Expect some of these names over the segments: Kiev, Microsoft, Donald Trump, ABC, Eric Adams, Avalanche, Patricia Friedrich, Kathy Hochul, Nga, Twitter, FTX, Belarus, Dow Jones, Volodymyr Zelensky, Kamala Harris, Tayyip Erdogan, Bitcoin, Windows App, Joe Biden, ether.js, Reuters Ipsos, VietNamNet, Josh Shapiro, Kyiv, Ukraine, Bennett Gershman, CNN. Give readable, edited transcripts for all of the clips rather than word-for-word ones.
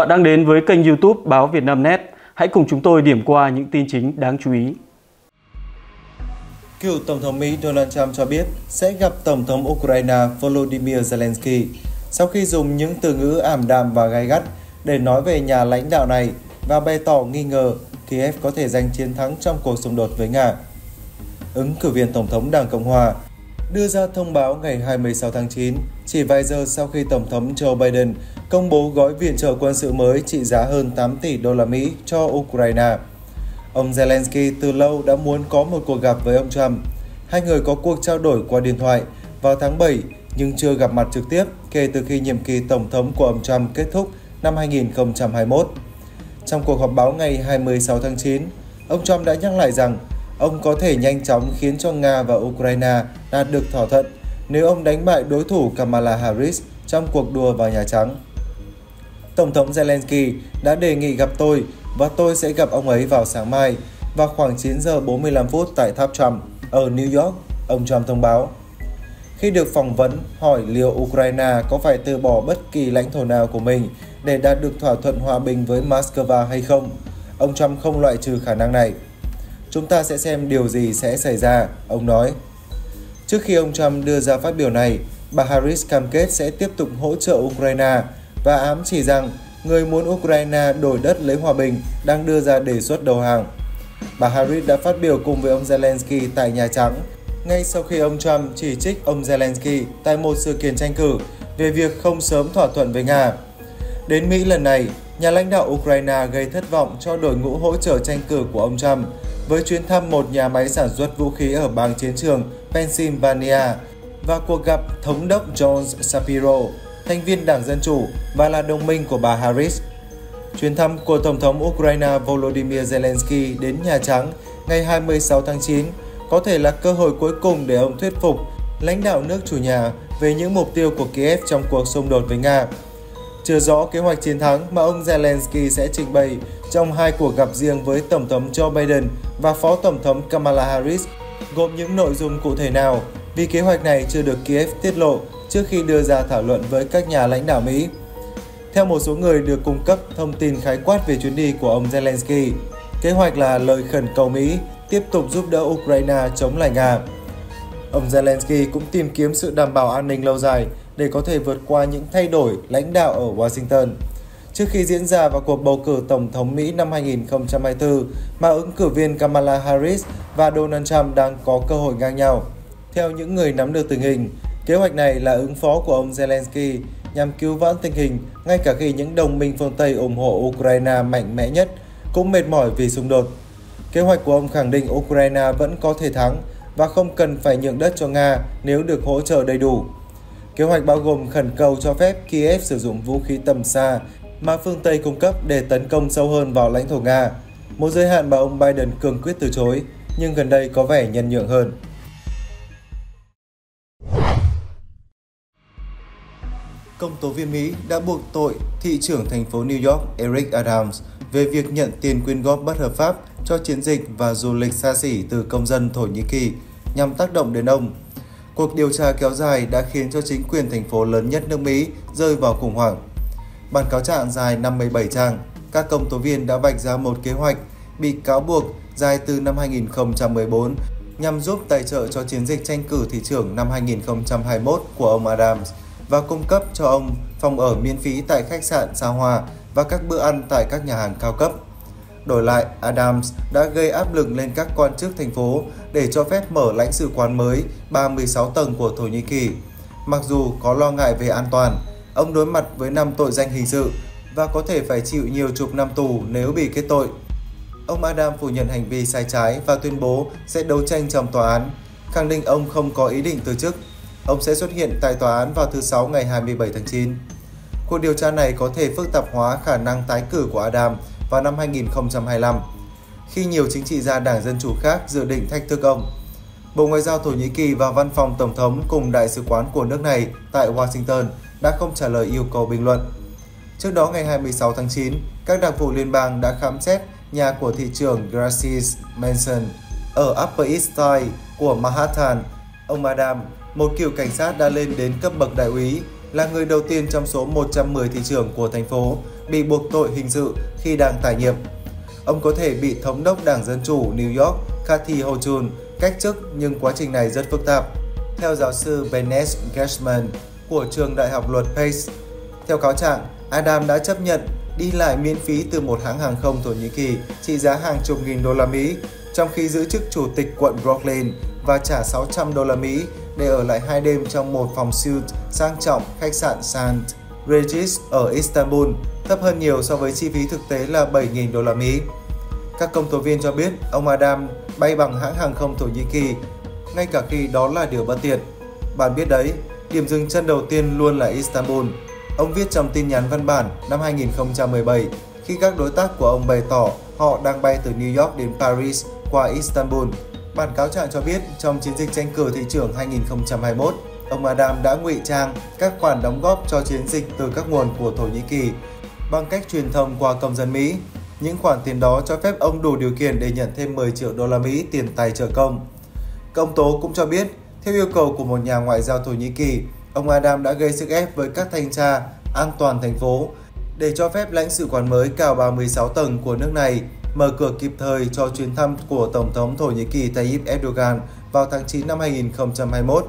Bạn đang đến với kênh YouTube báo VietNamNet. Hãy cùng chúng tôi điểm qua những tin chính đáng chú ý. Cựu Tổng thống Mỹ Donald Trump cho biết sẽ gặp Tổng thống Ukraine Volodymyr Zelensky sau khi dùng những từ ngữ ảm đạm và gay gắt để nói về nhà lãnh đạo này và bày tỏ nghi ngờ Kiev có thể giành chiến thắng trong cuộc xung đột với Nga. Ứng cử viên Tổng thống Đảng Cộng Hòa đưa ra thông báo ngày 26 tháng 9, chỉ vài giờ sau khi Tổng thống Joe Biden công bố gói viện trợ quân sự mới trị giá hơn 8 tỷ đô la Mỹ cho Ukraine. Ông Zelensky từ lâu đã muốn có một cuộc gặp với ông Trump. Hai người có cuộc trao đổi qua điện thoại vào tháng 7 nhưng chưa gặp mặt trực tiếp kể từ khi nhiệm kỳ Tổng thống của ông Trump kết thúc năm 2021. Trong cuộc họp báo ngày 26 tháng 9, ông Trump đã nhắc lại rằng ông có thể nhanh chóng khiến cho Nga và Ukraine đạt được thỏa thuận nếu ông đánh bại đối thủ Kamala Harris trong cuộc đua vào Nhà Trắng. Tổng thống Zelensky đã đề nghị gặp tôi và tôi sẽ gặp ông ấy vào sáng mai vào khoảng 9 giờ 45 phút tại tháp Trump ở New York, ông Trump thông báo. Khi được phỏng vấn hỏi liệu Ukraine có phải từ bỏ bất kỳ lãnh thổ nào của mình để đạt được thỏa thuận hòa bình với Moscow hay không, ông Trump không loại trừ khả năng này. Chúng ta sẽ xem điều gì sẽ xảy ra, ông nói. Trước khi ông Trump đưa ra phát biểu này, bà Harris cam kết sẽ tiếp tục hỗ trợ Ukraine và ám chỉ rằng người muốn Ukraine đổi đất lấy hòa bình đang đưa ra đề xuất đầu hàng. Bà Harris đã phát biểu cùng với ông Zelensky tại Nhà Trắng ngay sau khi ông Trump chỉ trích ông Zelensky tại một sự kiện tranh cử về việc không sớm thỏa thuận với Nga. Đến Mỹ lần này, nhà lãnh đạo Ukraine gây thất vọng cho đội ngũ hỗ trợ tranh cử của ông Trump với chuyến thăm một nhà máy sản xuất vũ khí ở bang chiến trường Pennsylvania và cuộc gặp thống đốc Josh Shapiro, thành viên Đảng Dân Chủ và là đồng minh của bà Harris. Chuyến thăm của Tổng thống Ukraine Volodymyr Zelensky đến Nhà Trắng ngày 26 tháng 9 có thể là cơ hội cuối cùng để ông thuyết phục lãnh đạo nước chủ nhà về những mục tiêu của Kiev trong cuộc xung đột với Nga. Chưa rõ kế hoạch chiến thắng mà ông Zelensky sẽ trình bày trong hai cuộc gặp riêng với Tổng thống Joe Biden và Phó Tổng thống Kamala Harris gồm những nội dung cụ thể nào, vì kế hoạch này chưa được Kiev tiết lộ trước khi đưa ra thảo luận với các nhà lãnh đạo Mỹ. Theo một số người được cung cấp thông tin khái quát về chuyến đi của ông Zelensky, kế hoạch là lời khẩn cầu Mỹ tiếp tục giúp đỡ Ukraine chống lại Nga. Ông Zelensky cũng tìm kiếm sự đảm bảo an ninh lâu dài để có thể vượt qua những thay đổi lãnh đạo ở Washington. Trước khi diễn ra vào cuộc bầu cử Tổng thống Mỹ năm 2024 mà ứng cử viên Kamala Harris và Donald Trump đang có cơ hội ngang nhau. Theo những người nắm được tình hình, kế hoạch này là ứng phó của ông Zelensky nhằm cứu vãn tình hình ngay cả khi những đồng minh phương Tây ủng hộ Ukraine mạnh mẽ nhất cũng mệt mỏi vì xung đột. Kế hoạch của ông khẳng định Ukraine vẫn có thể thắng và không cần phải nhượng đất cho Nga nếu được hỗ trợ đầy đủ. Kế hoạch bao gồm khẩn cầu cho phép Kiev sử dụng vũ khí tầm xa mà phương Tây cung cấp để tấn công sâu hơn vào lãnh thổ Nga, một giới hạn mà ông Biden cương quyết từ chối, nhưng gần đây có vẻ nhân nhượng hơn. Công tố viên Mỹ đã buộc tội thị trưởng thành phố New York Eric Adams về việc nhận tiền quyên góp bất hợp pháp cho chiến dịch và du lịch xa xỉ từ công dân Thổ Nhĩ Kỳ nhằm tác động đến ông. Cuộc điều tra kéo dài đã khiến cho chính quyền thành phố lớn nhất nước Mỹ rơi vào khủng hoảng. Bản cáo trạng dài 57 trang, các công tố viên đã vạch ra một kế hoạch bị cáo buộc dài từ năm 2014 nhằm giúp tài trợ cho chiến dịch tranh cử thị trưởng năm 2021 của ông Adams và cung cấp cho ông phòng ở miễn phí tại khách sạn xa hoa và các bữa ăn tại các nhà hàng cao cấp. Đổi lại, Adams đã gây áp lực lên các quan chức thành phố để cho phép mở lãnh sự quán mới 36 tầng của Thổ Nhĩ Kỳ. Mặc dù có lo ngại về an toàn, ông đối mặt với 5 tội danh hình sự và có thể phải chịu nhiều chục năm tù nếu bị kết tội. Ông Adams phủ nhận hành vi sai trái và tuyên bố sẽ đấu tranh trong tòa án, khẳng định ông không có ý định từ chức. Ông sẽ xuất hiện tại tòa án vào thứ Sáu ngày 27 tháng 9. Cuộc điều tra này có thể phức tạp hóa khả năng tái cử của Adams vào năm 2025, khi nhiều chính trị gia Đảng Dân Chủ khác dự định thách thức ông. Bộ Ngoại giao Thổ Nhĩ Kỳ và Văn phòng Tổng thống cùng Đại sứ quán của nước này tại Washington đã không trả lời yêu cầu bình luận. Trước đó, ngày 26 tháng 9, các đặc vụ liên bang đã khám xét nhà của thị trưởng Gracie Mansion ở Upper East Side của Manhattan. Ông Adams, một cựu cảnh sát đã lên đến cấp bậc đại úy, là người đầu tiên trong số 110 thị trưởng của thành phố bị buộc tội hình sự khi đang tại nhiệm. Ông có thể bị thống đốc Đảng Dân Chủ New York Kathy Hochul cách chức, nhưng quá trình này rất phức tạp. Theo giáo sư Bennett Gershman của trường Đại học Luật Pace, theo cáo trạng, Adams đã chấp nhận đi lại miễn phí từ một hãng hàng không Thổ Nhĩ Kỳ trị giá hàng chục nghìn đô la Mỹ, trong khi giữ chức chủ tịch quận Brooklyn và trả 600 đô la Mỹ để ở lại 2 đêm trong một phòng suite sang trọng khách sạn Saint Regis ở Istanbul, thấp hơn nhiều so với chi phí thực tế là 7.000 đô la Mỹ. Các công tố viên cho biết ông Adams bay bằng hãng hàng không Thổ Nhĩ Kỳ, ngay cả khi đó là điều bất tiện. Bạn biết đấy, điểm dừng chân đầu tiên luôn là Istanbul. Ông viết trong tin nhắn văn bản năm 2017 khi các đối tác của ông bày tỏ họ đang bay từ New York đến Paris qua Istanbul. Bản cáo trạng cho biết trong chiến dịch tranh cử thị trưởng 2021, ông Adams đã ngụy trang các khoản đóng góp cho chiến dịch từ các nguồn của Thổ Nhĩ Kỳ bằng cách truyền thông qua công dân Mỹ. Những khoản tiền đó cho phép ông đủ điều kiện để nhận thêm 10 triệu đô la Mỹ tiền tài trợ công. Công tố cũng cho biết, theo yêu cầu của một nhà ngoại giao Thổ Nhĩ Kỳ, ông Adams đã gây sức ép với các thanh tra an toàn thành phố để cho phép lãnh sự quán mới cao 36 tầng của nước này mở cửa kịp thời cho chuyến thăm của Tổng thống Thổ Nhĩ Kỳ Tayyip Erdogan vào tháng 9 năm 2021.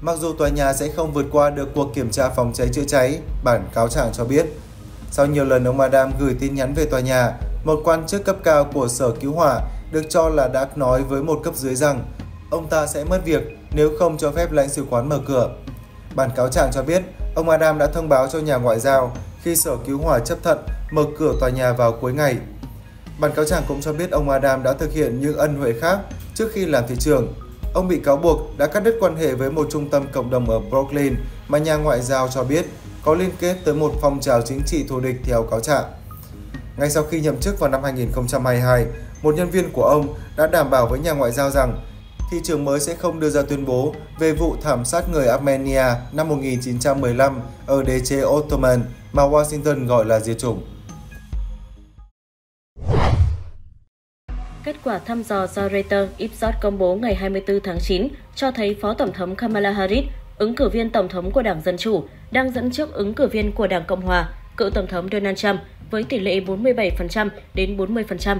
Mặc dù tòa nhà sẽ không vượt qua được cuộc kiểm tra phòng cháy chữa cháy, bản cáo trạng cho biết. Sau nhiều lần ông Adams gửi tin nhắn về tòa nhà, một quan chức cấp cao của Sở Cứu hỏa được cho là đã nói với một cấp dưới rằng ông ta sẽ mất việc nếu không cho phép lãnh sự quán mở cửa. Bản cáo trạng cho biết, ông Adams đã thông báo cho nhà ngoại giao khi Sở Cứu hỏa chấp thuận mở cửa tòa nhà vào cuối ngày. Bản cáo trạng cũng cho biết ông Adams đã thực hiện những ân huệ khác trước khi làm thị trưởng. Ông bị cáo buộc đã cắt đứt quan hệ với một trung tâm cộng đồng ở Brooklyn mà nhà ngoại giao cho biết có liên kết tới một phong trào chính trị thù địch theo cáo trạng. Ngay sau khi nhậm chức vào năm 2022, một nhân viên của ông đã đảm bảo với nhà ngoại giao rằng thị trưởng mới sẽ không đưa ra tuyên bố về vụ thảm sát người Armenia năm 1915 ở đế chế Ottoman mà Washington gọi là diệt chủng. Kết quả thăm dò do Reuters Ipsos công bố ngày 24 tháng 9 cho thấy Phó Tổng thống Kamala Harris, ứng cử viên Tổng thống của Đảng Dân Chủ, đang dẫn trước ứng cử viên của Đảng Cộng Hòa, cựu Tổng thống Donald Trump, với tỷ lệ 47% đến 40%.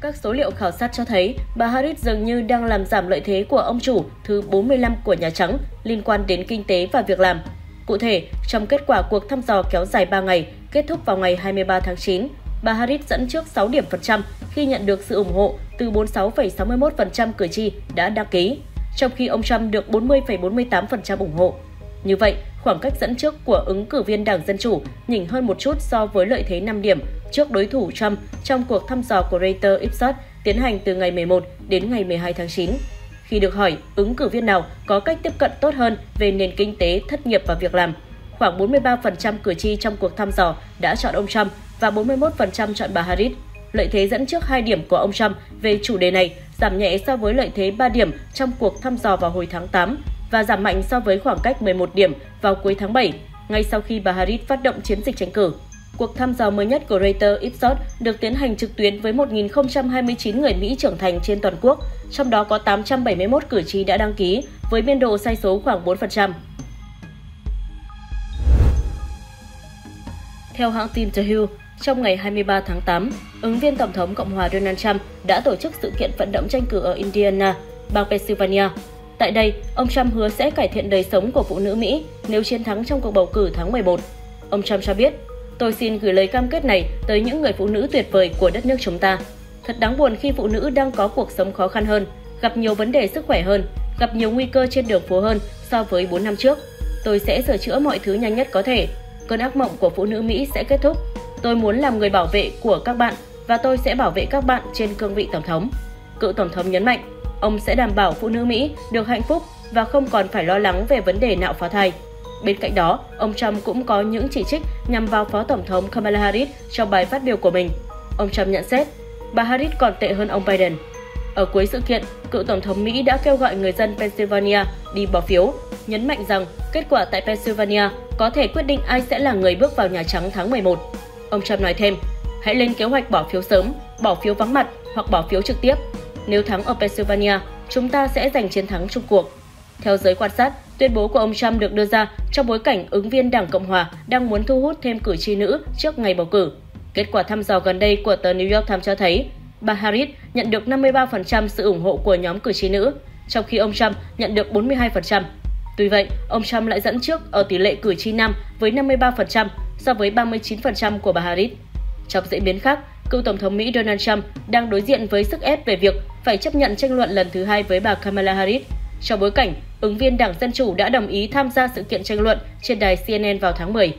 Các số liệu khảo sát cho thấy bà Harris dường như đang làm giảm lợi thế của ông chủ thứ 45 của Nhà Trắng liên quan đến kinh tế và việc làm. Cụ thể, trong kết quả cuộc thăm dò kéo dài 3 ngày, kết thúc vào ngày 23 tháng 9, bà Harris dẫn trước 6 điểm phần trăm khi nhận được sự ủng hộ từ 46,61% cử tri đã đăng ký, trong khi ông Trump được 40,48% ủng hộ. Như vậy, khoảng cách dẫn trước của ứng cử viên Đảng Dân Chủ nhỉnh hơn một chút so với lợi thế 5 điểm trước đối thủ Trump trong cuộc thăm dò của Reuters Ipsos tiến hành từ ngày 11 đến ngày 12 tháng 9. Khi được hỏi ứng cử viên nào có cách tiếp cận tốt hơn về nền kinh tế, thất nghiệp và việc làm, khoảng 43% cử tri trong cuộc thăm dò đã chọn ông Trump và 41% chọn bà Harris. Lợi thế dẫn trước 2 điểm của ông Trump về chủ đề này giảm nhẹ so với lợi thế 3 điểm trong cuộc thăm dò vào hồi tháng 8 và giảm mạnh so với khoảng cách 11 điểm vào cuối tháng 7, ngay sau khi bà Harris phát động chiến dịch tranh cử. Cuộc thăm dò mới nhất của Reuters Ipsos được tiến hành trực tuyến với 1.029 người Mỹ trưởng thành trên toàn quốc, trong đó có 871 cử tri đã đăng ký, với biên độ sai số khoảng 4%. Theo hãng tin The Hill, trong ngày 23 tháng 8, ứng viên Tổng thống Cộng hòa Donald Trump đã tổ chức sự kiện vận động tranh cử ở Indiana, bang Pennsylvania. Tại đây, ông Trump hứa sẽ cải thiện đời sống của phụ nữ Mỹ nếu chiến thắng trong cuộc bầu cử tháng 11. Ông Trump cho biết, "Tôi xin gửi lời cam kết này tới những người phụ nữ tuyệt vời của đất nước chúng ta. Thật đáng buồn khi phụ nữ đang có cuộc sống khó khăn hơn, gặp nhiều vấn đề sức khỏe hơn, gặp nhiều nguy cơ trên đường phố hơn so với 4 năm trước. Tôi sẽ sửa chữa mọi thứ nhanh nhất có thể. Cơn ác mộng của phụ nữ Mỹ sẽ kết thúc. Tôi muốn làm người bảo vệ của các bạn và tôi sẽ bảo vệ các bạn trên cương vị Tổng thống." Cựu Tổng thống nhấn mạnh, ông sẽ đảm bảo phụ nữ Mỹ được hạnh phúc và không còn phải lo lắng về vấn đề nạo phá thai. Bên cạnh đó, ông Trump cũng có những chỉ trích nhằm vào Phó Tổng thống Kamala Harris trong bài phát biểu của mình. Ông Trump nhận xét, bà Harris còn tệ hơn ông Biden. Ở cuối sự kiện, cựu Tổng thống Mỹ đã kêu gọi người dân Pennsylvania đi bỏ phiếu, nhấn mạnh rằng kết quả tại Pennsylvania có thể quyết định ai sẽ là người bước vào Nhà Trắng tháng 11. Ông Trump nói thêm, hãy lên kế hoạch bỏ phiếu sớm, bỏ phiếu vắng mặt hoặc bỏ phiếu trực tiếp. Nếu thắng ở Pennsylvania, chúng ta sẽ giành chiến thắng chung cuộc. Theo giới quan sát, Tuyên bố của ông Trump được đưa ra trong bối cảnh ứng viên Đảng Cộng Hòa đang muốn thu hút thêm cử tri nữ trước ngày bầu cử. Kết quả thăm dò gần đây của tờ New York Times cho thấy, bà Harris nhận được 53% sự ủng hộ của nhóm cử tri nữ, trong khi ông Trump nhận được 42%. Tuy vậy, ông Trump lại dẫn trước ở tỷ lệ cử tri nam với 53% so với 39% của bà Harris. Trong diễn biến khác, cựu Tổng thống Mỹ Donald Trump đang đối diện với sức ép về việc phải chấp nhận tranh luận lần thứ hai với bà Kamala Harris, trong bối cảnh ứng viên Đảng Dân Chủ đã đồng ý tham gia sự kiện tranh luận trên đài CNN vào tháng 10.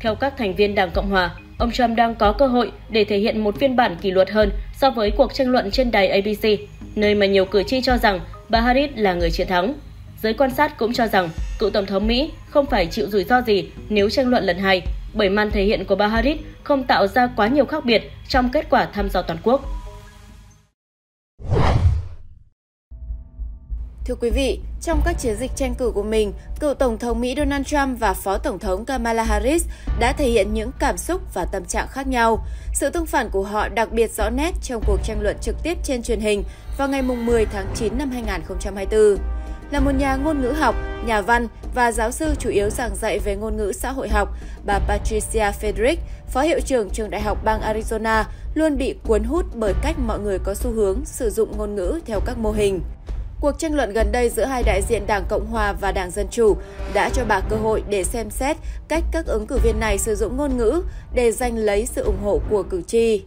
Theo các thành viên Đảng Cộng Hòa, ông Trump đang có cơ hội để thể hiện một phiên bản kỷ luật hơn so với cuộc tranh luận trên đài ABC, nơi mà nhiều cử tri cho rằng bà Harris là người chiến thắng. Giới quan sát cũng cho rằng cựu Tổng thống Mỹ không phải chịu rủi ro gì nếu tranh luận lần hai, bởi màn thể hiện của bà Harris không tạo ra quá nhiều khác biệt trong kết quả thăm dò toàn quốc. Thưa quý vị, trong các chiến dịch tranh cử của mình, cựu Tổng thống Mỹ Donald Trump và Phó Tổng thống Kamala Harris đã thể hiện những cảm xúc và tâm trạng khác nhau. Sự tương phản của họ đặc biệt rõ nét trong cuộc tranh luận trực tiếp trên truyền hình vào ngày 10 tháng 9 năm 2024. Là một nhà ngôn ngữ học, nhà văn và giáo sư chủ yếu giảng dạy về ngôn ngữ xã hội học, bà Patricia Friedrich, phó hiệu trưởng trường đại học bang Arizona, luôn bị cuốn hút bởi cách mọi người có xu hướng sử dụng ngôn ngữ theo các mô hình. Cuộc tranh luận gần đây giữa hai đại diện Đảng Cộng Hòa và Đảng Dân Chủ đã cho bà cơ hội để xem xét cách các ứng cử viên này sử dụng ngôn ngữ để giành lấy sự ủng hộ của cử tri.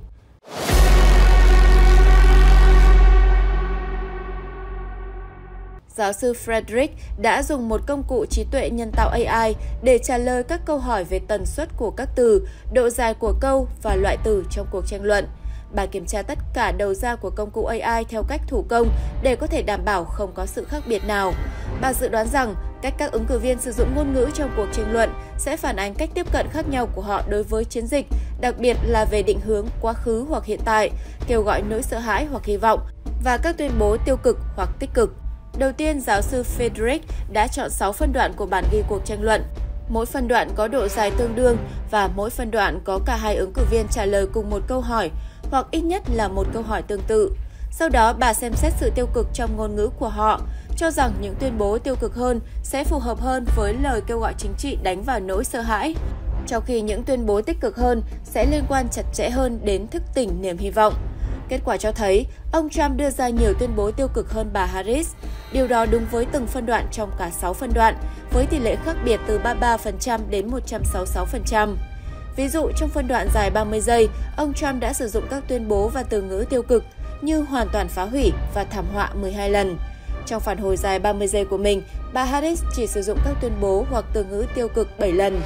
Giáo sư Friedrich đã dùng một công cụ trí tuệ nhân tạo AI để trả lời các câu hỏi về tần suất của các từ, độ dài của câu và loại từ trong cuộc tranh luận. Bà kiểm tra tất cả đầu ra của công cụ AI theo cách thủ công để có thể đảm bảo không có sự khác biệt nào. Bà dự đoán rằng cách các ứng cử viên sử dụng ngôn ngữ trong cuộc tranh luận sẽ phản ánh cách tiếp cận khác nhau của họ đối với chiến dịch, đặc biệt là về định hướng quá khứ hoặc hiện tại, kêu gọi nỗi sợ hãi hoặc hy vọng, và các tuyên bố tiêu cực hoặc tích cực. Đầu tiên, giáo sư Friedrich đã chọn 6 phân đoạn của bản ghi cuộc tranh luận. Mỗi phân đoạn có độ dài tương đương và mỗi phân đoạn có cả hai ứng cử viên trả lời cùng một câu hỏi hoặc ít nhất là một câu hỏi tương tự. Sau đó, bà xem xét sự tiêu cực trong ngôn ngữ của họ, cho rằng những tuyên bố tiêu cực hơn sẽ phù hợp hơn với lời kêu gọi chính trị đánh vào nỗi sợ hãi, trong khi những tuyên bố tích cực hơn sẽ liên quan chặt chẽ hơn đến thức tỉnh niềm hy vọng. Kết quả cho thấy, ông Trump đưa ra nhiều tuyên bố tiêu cực hơn bà Harris. Điều đó đúng với từng phân đoạn trong cả 6 phân đoạn, với tỷ lệ khác biệt từ 33% đến 166%. Ví dụ, trong phân đoạn dài 30 giây, ông Trump đã sử dụng các tuyên bố và từ ngữ tiêu cực như hoàn toàn phá hủy và thảm họa 12 lần. Trong phản hồi dài 30 giây của mình, bà Harris chỉ sử dụng các tuyên bố hoặc từ ngữ tiêu cực 7 lần.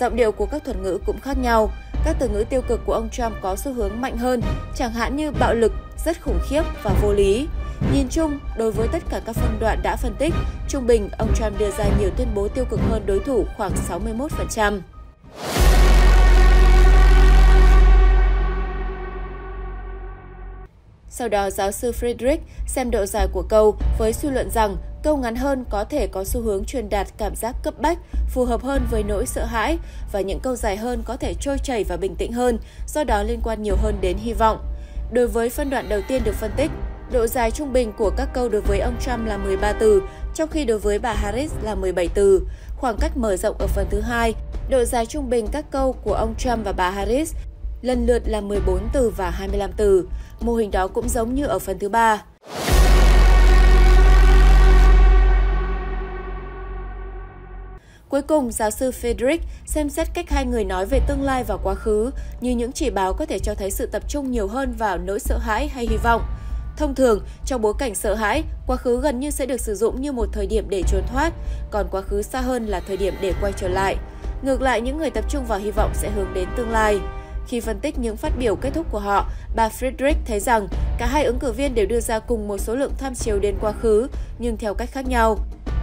Giọng điệu của các thuật ngữ cũng khác nhau. Các từ ngữ tiêu cực của ông Trump có xu hướng mạnh hơn, chẳng hạn như bạo lực, rất khủng khiếp và vô lý. Nhìn chung, đối với tất cả các phân đoạn đã phân tích, trung bình ông Trump đưa ra nhiều tuyên bố tiêu cực hơn đối thủ khoảng 61%. Sau đó, giáo sư Friedrich xem độ dài của câu với suy luận rằng câu ngắn hơn có thể có xu hướng truyền đạt cảm giác cấp bách, phù hợp hơn với nỗi sợ hãi, và những câu dài hơn có thể trôi chảy và bình tĩnh hơn, do đó liên quan nhiều hơn đến hy vọng. Đối với phân đoạn đầu tiên được phân tích, độ dài trung bình của các câu đối với ông Trump là 13 từ, trong khi đối với bà Harris là 17 từ. Khoảng cách mở rộng ở phần thứ hai, độ dài trung bình các câu của ông Trump và bà Harris lần lượt là 14 từ và 25 từ. Mô hình đó cũng giống như ở phần thứ ba. Cuối cùng, giáo sư Friedrich xem xét cách hai người nói về tương lai và quá khứ như những chỉ báo có thể cho thấy sự tập trung nhiều hơn vào nỗi sợ hãi hay hy vọng. Thông thường, trong bối cảnh sợ hãi, quá khứ gần như sẽ được sử dụng như một thời điểm để trốn thoát, còn quá khứ xa hơn là thời điểm để quay trở lại. Ngược lại, những người tập trung vào hy vọng sẽ hướng đến tương lai. Khi phân tích những phát biểu kết thúc của họ, bà Friedrich thấy rằng cả hai ứng cử viên đều đưa ra cùng một số lượng tham chiếu đến quá khứ, nhưng theo cách khác nhau.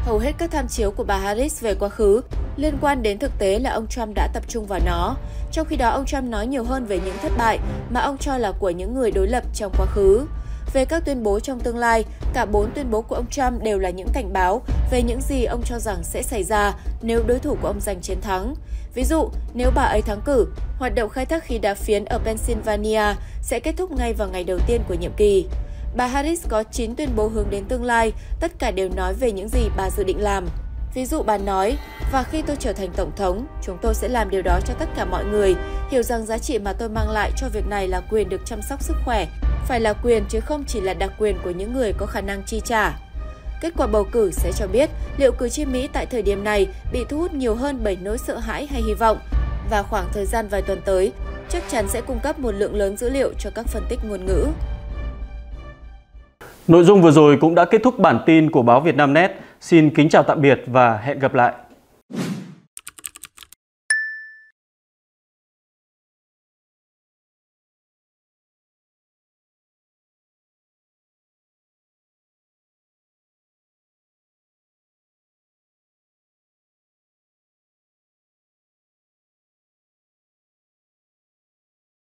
Hầu hết các tham chiếu của bà Harris về quá khứ liên quan đến thực tế là ông Trump đã tập trung vào nó. Trong khi đó, ông Trump nói nhiều hơn về những thất bại mà ông cho là của những người đối lập trong quá khứ. Về các tuyên bố trong tương lai, cả 4 tuyên bố của ông Trump đều là những cảnh báo về những gì ông cho rằng sẽ xảy ra nếu đối thủ của ông giành chiến thắng. Ví dụ, nếu bà ấy thắng cử, hoạt động khai thác khí đá phiến ở Pennsylvania sẽ kết thúc ngay vào ngày đầu tiên của nhiệm kỳ. Bà Harris có 9 tuyên bố hướng đến tương lai, tất cả đều nói về những gì bà dự định làm. Ví dụ bà nói, và khi tôi trở thành Tổng thống, chúng tôi sẽ làm điều đó cho tất cả mọi người, hiểu rằng giá trị mà tôi mang lại cho việc này là quyền được chăm sóc sức khỏe, phải là quyền chứ không chỉ là đặc quyền của những người có khả năng chi trả. Kết quả bầu cử sẽ cho biết liệu cử tri Mỹ tại thời điểm này bị thu hút nhiều hơn bởi nỗi sợ hãi hay hy vọng, và khoảng thời gian vài tuần tới chắc chắn sẽ cung cấp một lượng lớn dữ liệu cho các phân tích ngôn ngữ. Nội dung vừa rồi cũng đã kết thúc bản tin của báo VietNamNet. Xin kính chào tạm biệt và hẹn gặp lại!